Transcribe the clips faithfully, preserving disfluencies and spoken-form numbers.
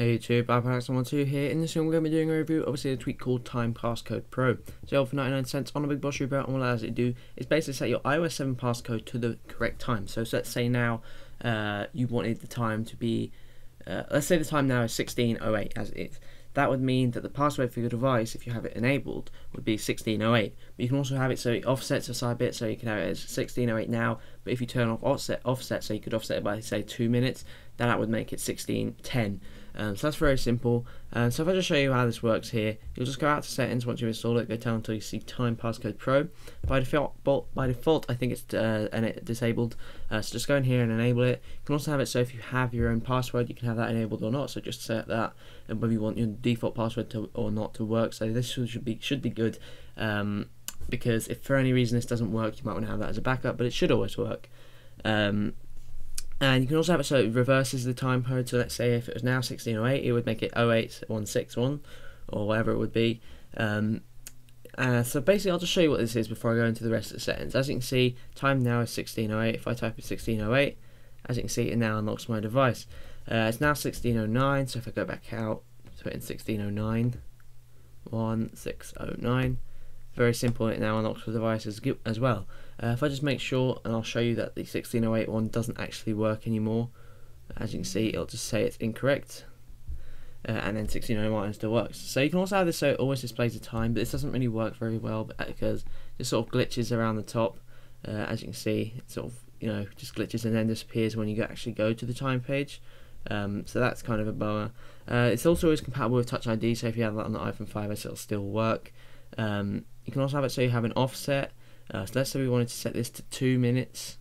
Hey YouTube, iPodHacks one forty-two here. In this video, we're going to be doing a review of a tweak called Time Passcode Pro. Sale for ninety-nine cents on a BigBoss repo, and what it allows you to do is basically set your iOS seven passcode to the correct time. So, so let's say now uh, you wanted the time to be, uh, let's say the time now is sixteen oh eight as it is. That would mean that the password for your device, if you have it enabled, would be sixteen oh eight. But you can also have it so it offsets a side bit, so you can have it as sixteen oh eight now. But if you turn off offset, offset, so you could offset it by say two minutes, then that would make it sixteen ten. Um, so that's very simple. Um, so if I just show you how this works here, you'll just go out to settings once you've installed it, go down until you see Time Passcode Pro. By default, by default, I think it's uh, and it disabled. Uh, so just go in here and enable it. You can also have it so if you have your own password, you can have that enabled or not. So just set that and whether you want your default password to or not to work. So this should be should be good um, because if for any reason this doesn't work, you might want to have that as a backup. But it should always work. Um, And you can also have it so it reverses the time code. So let's say if it was now sixteen oh eight, it would make it oh eight one six one or whatever it would be. Um, uh, so basically, I'll just show you what this is before I go into the rest of the settings. As you can see, time now is sixteen oh eight. If I type in sixteen oh eight, as you can see, it now unlocks my device. Uh, it's now sixteen oh nine. So if I go back out, put in sixteen oh nine, one six oh nine. Very simple. It now unlocks the device as, as well. Uh, if I just make sure, and I'll show you that the sixteen oh eight one doesn't actually work anymore. As you can see, it'll just say it's incorrect, uh, and then sixteen oh nine still works. So you can also have this so it always displays the time, but this doesn't really work very well because it sort of glitches around the top. Uh, as you can see, it sort of you know just glitches and then disappears when you actually go to the time page. Um, so that's kind of a bummer. Uh, it's also always compatible with Touch I D, so if you have that on the iPhone five S, it'll still work. Um, you can also have it so you have an offset. Uh, so let's say we wanted to set this to two minutes.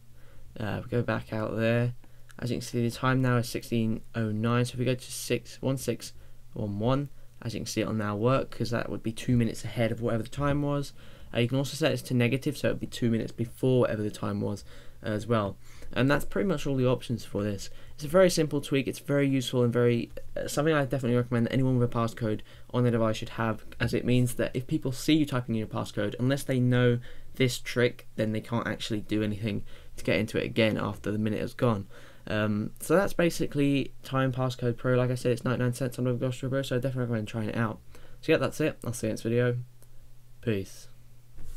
Uh, we go back out there. As you can see, the time now is sixteen oh nine. So if we go to six one six one one, as you can see, it'll now work because that would be two minutes ahead of whatever the time was. Uh, you can also set this to negative, so it'll be two minutes before whatever the time was uh, as well. And that's pretty much all the options for this. It's a very simple tweak. It's very useful and very uh, something I definitely recommend that anyone with a passcode on their device should have, as it means that if people see you typing in your passcode, unless they know this trick, then they can't actually do anything to get into it again after the minute is gone. Um, so that's basically Time Passcode Pro. Like I said, it's ninety-nine cents on BigBoss repo, so I definitely recommend trying it out. So yeah, that's it. I'll see you in the next video. Peace.